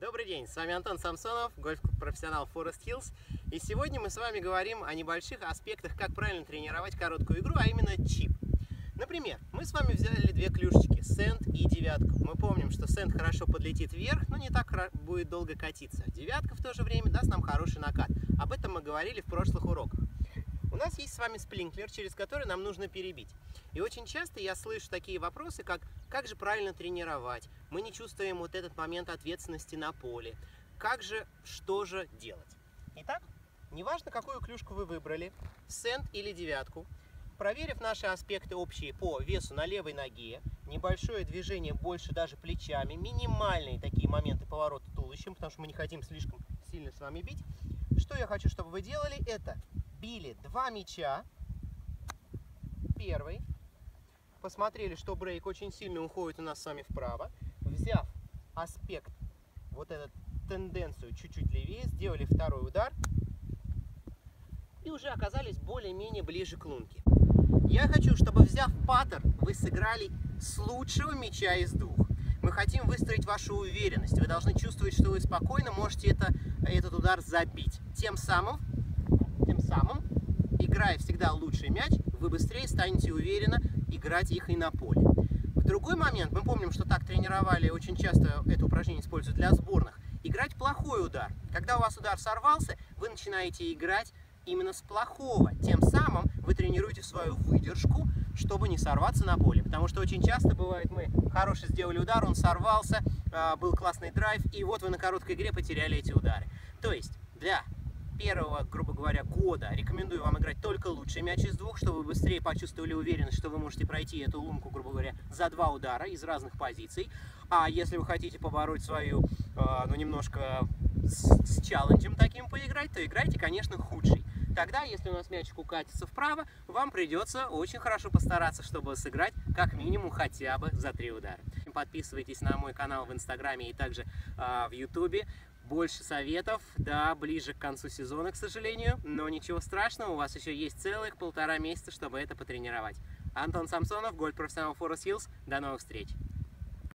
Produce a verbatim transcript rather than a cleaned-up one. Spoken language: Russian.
Добрый день, с вами Антон Самсонов, гольф-профессионал Forest Hills. И сегодня мы с вами говорим о небольших аспектах, как правильно тренировать короткую игру, а именно чип. Например, мы с вами взяли две клюшечки, сент и девятку. Мы помним, что сент хорошо подлетит вверх, но не так будет долго катиться. Девятка в то же время даст нам хороший накат. Об этом мы говорили в прошлых уроках. У нас есть с вами спринклер, через который нам нужно перебить. И очень часто я слышу такие вопросы, как «Как же правильно тренировать?», «Мы не чувствуем вот этот момент ответственности на поле», «Как же, что же делать?». Итак, неважно, какую клюшку вы выбрали, сент или девятку, проверив наши аспекты общие по весу на левой ноге, небольшое движение больше даже плечами, минимальные такие моменты поворота туловищем, потому что мы не хотим слишком сильно с вами бить, что я хочу, чтобы вы делали, это... Били два мяча, первый, посмотрели, что брейк очень сильно уходит у нас с вами вправо, взяв аспект, вот эту тенденцию чуть-чуть левее, сделали второй удар и уже оказались более-менее ближе к лунке. Я хочу, чтобы, взяв паттерн, вы сыграли с лучшего мяча из двух. Мы хотим выстроить вашу уверенность, вы должны чувствовать, что вы спокойно можете это, этот удар забить, тем самым Тем самым, играя всегда лучший мяч, вы быстрее станете уверенно играть их и на поле. В другой момент, мы помним, что так тренировали, очень часто это упражнение используют для сборных, играть плохой удар. Когда у вас удар сорвался, вы начинаете играть именно с плохого. Тем самым вы тренируете свою выдержку, чтобы не сорваться на поле. Потому что очень часто бывает, мы хороший сделали удар, он сорвался, был классный драйв, и вот вы на короткой игре потеряли эти удары. То есть, для... первого, грубо говоря, года рекомендую вам играть только лучший мяч из двух, чтобы вы быстрее почувствовали уверенность, что вы можете пройти эту лунку, грубо говоря, за два удара из разных позиций. А если вы хотите побороть свою, э, ну, немножко с, с челленджем таким поиграть, то играйте, конечно, худший. Тогда, если у нас мячик укатится вправо, вам придется очень хорошо постараться, чтобы сыграть как минимум хотя бы за три удара. Подписывайтесь на мой канал в Инстаграме и также э, в Ютубе. Больше советов, да, ближе к концу сезона, к сожалению, но ничего страшного, у вас еще есть целых полтора месяца, чтобы это потренировать. Антон Самсонов, гольф-профессионал Forest Hills, до новых встреч!